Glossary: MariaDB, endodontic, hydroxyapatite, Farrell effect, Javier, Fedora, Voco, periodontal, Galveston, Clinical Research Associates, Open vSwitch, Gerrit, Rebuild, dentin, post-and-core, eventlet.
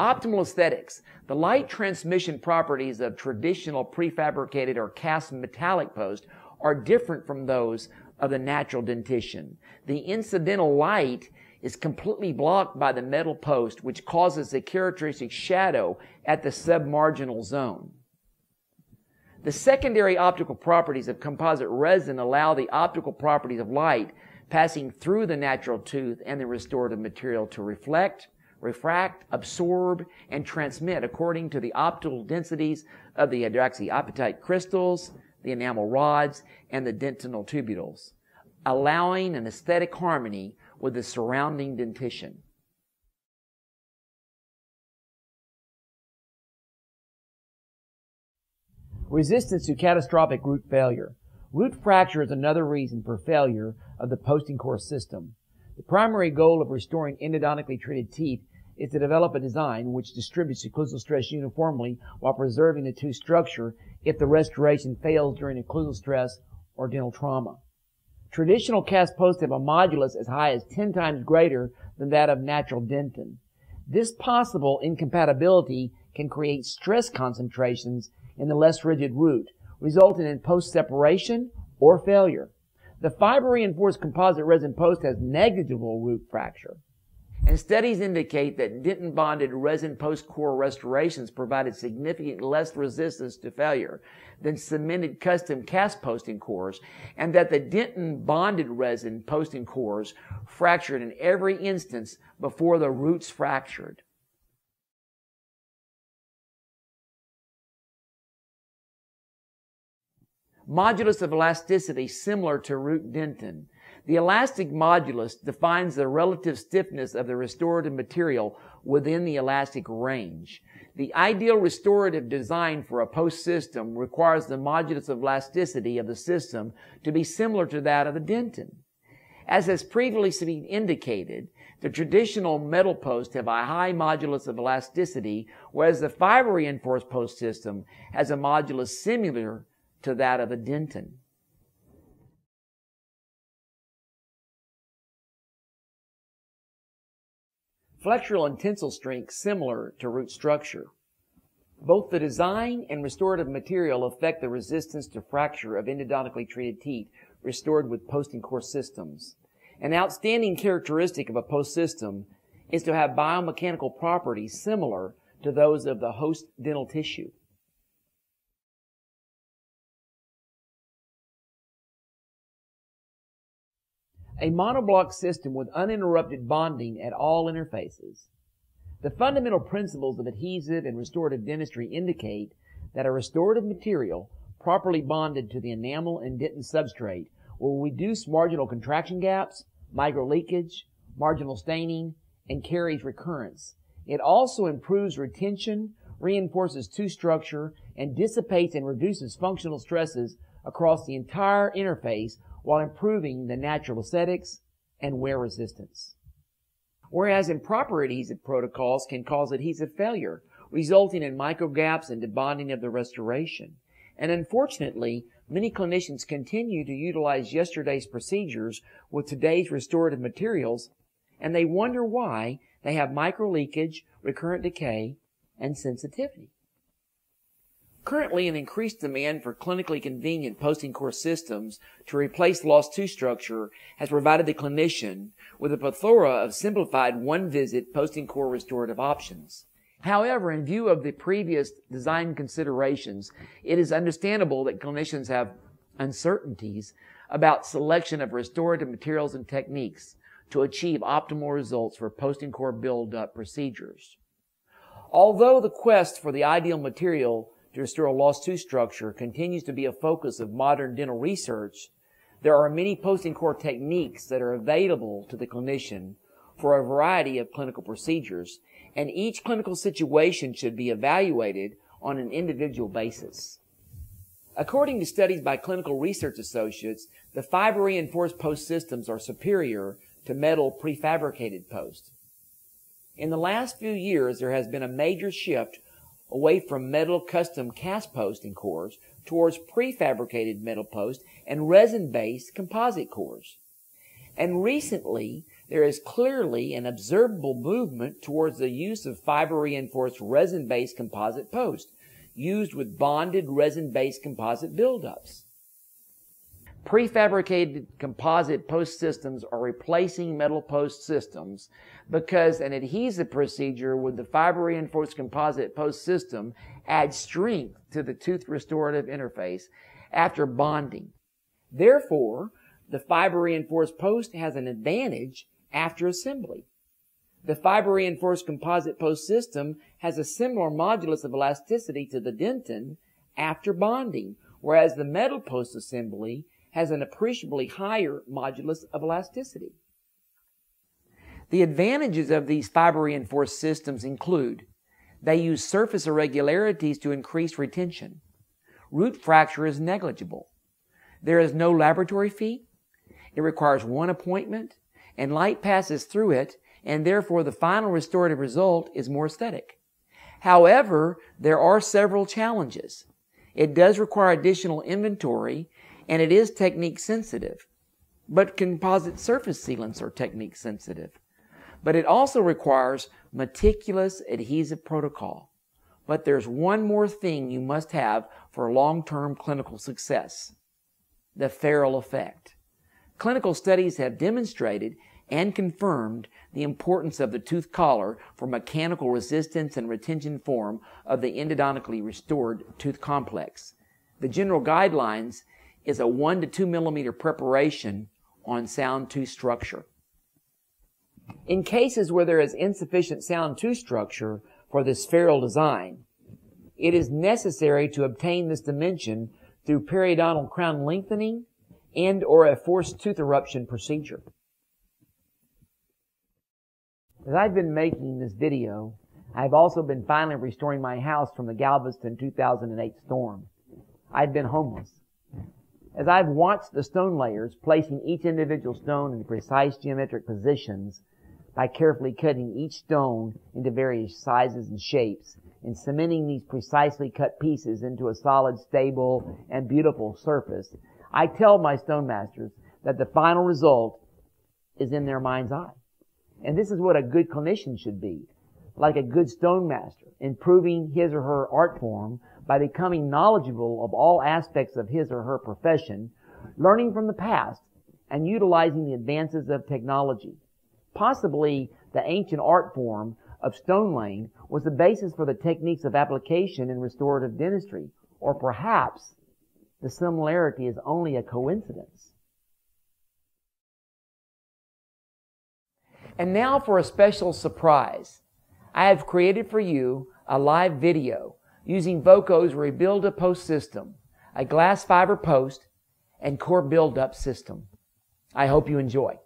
Optimal aesthetics. The light transmission properties of traditional prefabricated or cast metallic posts are different from those of the natural dentition. The incidental light is completely blocked by the metal post, which causes a characteristic shadow at the submarginal zone. The secondary optical properties of composite resin allow the optical properties of light passing through the natural tooth and the restorative material to reflect, refract, absorb, and transmit according to the optical densities of the hydroxyapatite crystals, the enamel rods, and the dentinal tubules, allowing an aesthetic harmony with the surrounding dentition. Resistance to catastrophic root failure. Root fracture is another reason for failure of the posting core system. The primary goal of restoring endodontically treated teeth is to develop a design which distributes occlusal stress uniformly while preserving the tooth structure if the restoration fails during occlusal stress or dental trauma. Traditional cast posts have a modulus as high as 10 times greater than that of natural dentin. This possible incompatibility can create stress concentrations in the less rigid root, resulting in post-separation or failure. The fiber-reinforced composite resin post has negligible root fracture. And studies indicate that dentin-bonded resin post-core restorations provided significant less resistance to failure than cemented custom cast posting cores, and that the dentin-bonded resin posting cores fractured in every instance before the roots fractured. Modulus of elasticity similar to root dentin. The elastic modulus defines the relative stiffness of the restorative material within the elastic range. The ideal restorative design for a post system requires the modulus of elasticity of the system to be similar to that of the dentin. As has previously been indicated, the traditional metal posts have a high modulus of elasticity, whereas the fiber-reinforced post system has a modulus similar to that of a dentin. Flexural and tensile strength similar to root structure. Both the design and restorative material affect the resistance to fracture of endodontically treated teeth restored with posting core systems. An outstanding characteristic of a post system is to have biomechanical properties similar to those of the host dental tissue. A monoblock system with uninterrupted bonding at all interfaces. The fundamental principles of adhesive and restorative dentistry indicate that a restorative material properly bonded to the enamel and dentin substrate will reduce marginal contraction gaps, microleakage, marginal staining, and carries recurrence. It also improves retention, reinforces tooth structure, and dissipates and reduces functional stresses across the entire interface while improving the natural aesthetics and wear resistance. Whereas improper adhesive protocols can cause adhesive failure, resulting in microgaps and debonding of the restoration. And unfortunately, many clinicians continue to utilize yesterday's procedures with today's restorative materials, and they wonder why they have microleakage, recurrent decay, and sensitivity. Currently, an increased demand for clinically convenient posting core systems to replace lost tooth structure has provided the clinician with a plethora of simplified one-visit posting core restorative options. However, in view of the previous design considerations, it is understandable that clinicians have uncertainties about selection of restorative materials and techniques to achieve optimal results for posting core build-up procedures. Although the quest for the ideal material to restore a lost tooth structure continues to be a focus of modern dental research, there are many posting core techniques that are available to the clinician for a variety of clinical procedures, and each clinical situation should be evaluated on an individual basis. According to studies by Clinical Research Associates, the fiber-reinforced post systems are superior to metal prefabricated posts. In the last few years, there has been a major shift away from metal custom cast posting cores towards prefabricated metal posts and resin-based composite cores. And recently, there is clearly an observable movement towards the use of fiber-reinforced resin-based composite posts, used with bonded resin-based composite buildups. Prefabricated composite post systems are replacing metal post systems because an adhesive procedure with the fiber-reinforced composite post system adds strength to the tooth restorative interface after bonding. Therefore, the fiber-reinforced post has an advantage after assembly. The fiber-reinforced composite post system has a similar modulus of elasticity to the dentin after bonding, whereas the metal post assembly has an appreciably higher modulus of elasticity. The advantages of these fiber-reinforced systems include: they use surface irregularities to increase retention. Root fracture is negligible. There is no laboratory fee. It requires one appointment, and light passes through it, and therefore the final restorative result is more aesthetic. However, there are several challenges. It does require additional inventory, and it is technique sensitive. But composite surface sealants are technique sensitive. But it also requires meticulous adhesive protocol. But there's one more thing you must have for long-term clinical success: the Farrell effect. Clinical studies have demonstrated and confirmed the importance of the tooth collar for mechanical resistance and retention form of the endodontically restored tooth complex. The general guidelines is a 1 to 2 millimeter preparation on sound tooth structure. In cases where there is insufficient sound tooth structure for this Farrell design, it is necessary to obtain this dimension through periodontal crown lengthening and/or a forced tooth eruption procedure. As I've been making this video, I've also been finally restoring my house from the Galveston 2008 storm. I've been homeless. As I've watched the stone layers, placing each individual stone in precise geometric positions by carefully cutting each stone into various sizes and shapes, and cementing these precisely cut pieces into a solid, stable, and beautiful surface, I tell my stone masters that the final result is in their mind's eye. And this is what a good clinician should be, like a good stone master, improving his or her art form by becoming knowledgeable of all aspects of his or her profession, learning from the past, and utilizing the advances of technology. Possibly the ancient art form of stone laying was the basis for the techniques of application in restorative dentistry, or perhaps the similarity is only a coincidence. And now for a special surprise. I have created for you a live video using Voco's Rebuild a Post system, a glass fiber post and core build-up system. I hope you enjoy.